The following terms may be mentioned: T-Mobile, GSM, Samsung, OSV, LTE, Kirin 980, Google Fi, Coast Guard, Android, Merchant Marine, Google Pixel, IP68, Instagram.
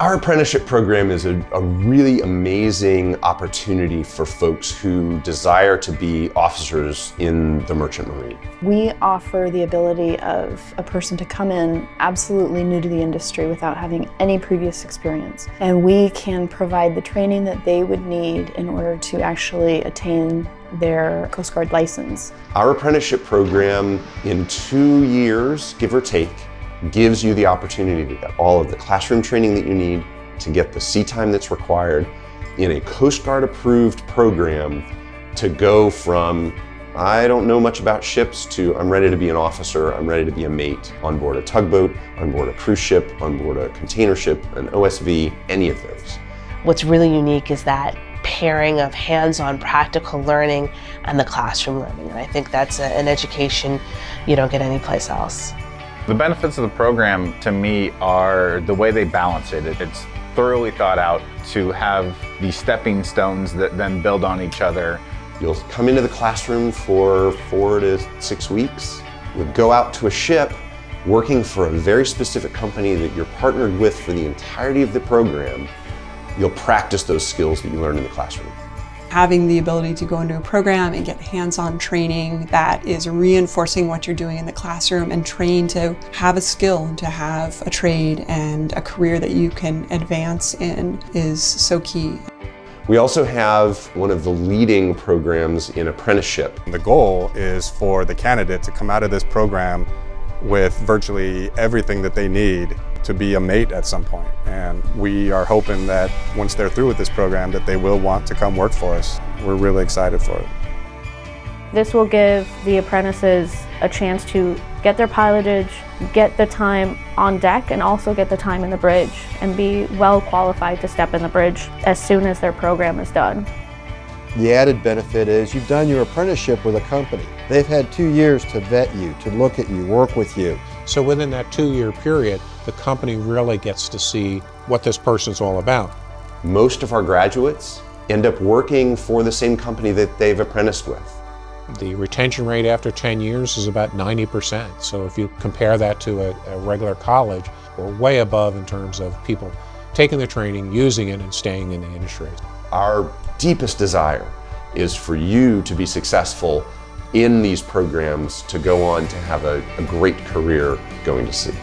Our apprenticeship program is a really amazing opportunity for folks who desire to be officers in the Merchant Marine. We offer the ability of a person to come in absolutely new to the industry without having any previous experience. And we can provide the training that they would need in order to actually attain their Coast Guard license. Our apprenticeship program in 2 years, give or take, gives you the opportunity to get all of the classroom training that you need to get the sea time that's required in a Coast Guard approved program to go from I don't know much about ships to I'm ready to be an officer, I'm ready to be a mate on board a tugboat, on board a cruise ship, on board a container ship, an OSV, any of those. What's really unique is that pairing of hands-on practical learning and the classroom learning, and I think that's an education you don't get anyplace else. The benefits of the program, to me, are the way they balance it. It's thoroughly thought out to have the stepping stones that then build on each other. You'll come into the classroom for 4 to 6 weeks. You'll go out to a ship working for a very specific company that you're partnered with for the entirety of the program. You'll practice those skills that you learned in the classroom. Having the ability to go into a program and get hands-on training that is reinforcing what you're doing in the classroom and trained to have a skill, to have a trade and a career that you can advance in is so key. We also have one of the leading programs in apprenticeship. The goal is for the candidate to come out of this program with virtually everything that they need to be a mate at some point. And we are hoping that once they're through with this program that they will want to come work for us. We're really excited for it. This will give the apprentices a chance to get their pilotage, get the time on deck, and also get the time in the bridge, and be well qualified to step in the bridge as soon as their program is done. The added benefit is you've done your apprenticeship with a company. They've had 2 years to vet you, to look at you, work with you. So within that 2-year period, the company really gets to see what this person's all about. Most of our graduates end up working for the same company that they've apprenticed with. The retention rate after 10 years is about 90%. So if you compare that to a regular college, we're way above in terms of people taking the training, using it, and staying in the industry. Our deepest desire is for you to be successful in these programs, to go on to have a great career going to sea.